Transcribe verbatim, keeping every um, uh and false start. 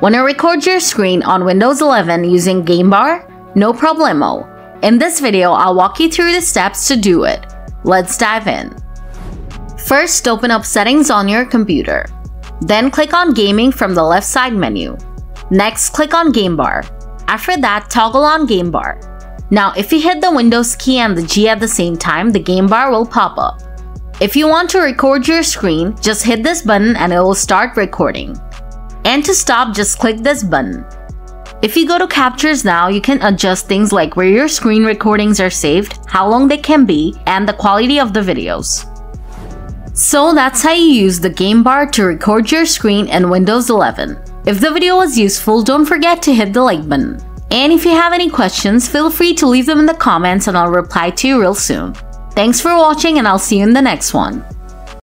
When I record your screen on Windows eleven using Game Bar, no problemo. In this video, I'll walk you through the steps to do it. Let's dive in. First, open up Settings on your computer. Then click on Gaming from the left side menu. Next, click on Game Bar. After that, toggle on Game Bar. Now, if you hit the Windows key and the G at the same time, the Game Bar will pop up. If you want to record your screen, just hit this button and it will start recording. And to stop, just click this button. If you go to Captures now, you can adjust things like where your screen recordings are saved, how long they can be, and the quality of the videos. So that's how you use the Game Bar to record your screen in Windows eleven. If the video was useful, don't forget to hit the like button. And if you have any questions, feel free to leave them in the comments and I'll reply to you real soon. Thanks for watching and I'll see you in the next one.